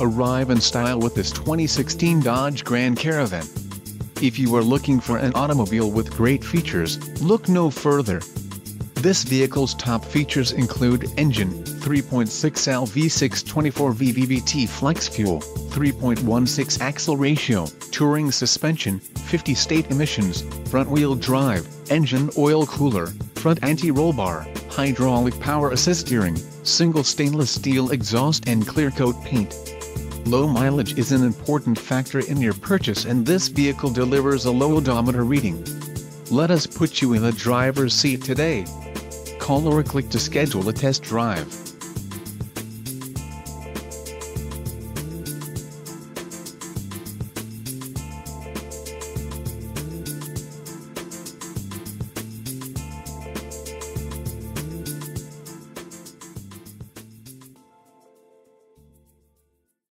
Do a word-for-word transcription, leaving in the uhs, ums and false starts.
Arrive in style with this twenty sixteen Dodge Grand Caravan. If you are looking for an automobile with great features, look no further. This vehicle's top features include engine, three point six liter V six twenty-four volt V V T flex fuel, three point one six axle ratio, touring suspension, fifty state emissions, front-wheel drive, engine oil cooler, front anti-roll bar, hydraulic power assist steering, single stainless steel exhaust and clear coat paint. Low mileage is an important factor in your purchase, and this vehicle delivers a low odometer reading. Let us put you in the driver's seat today. Call or click to schedule a test drive.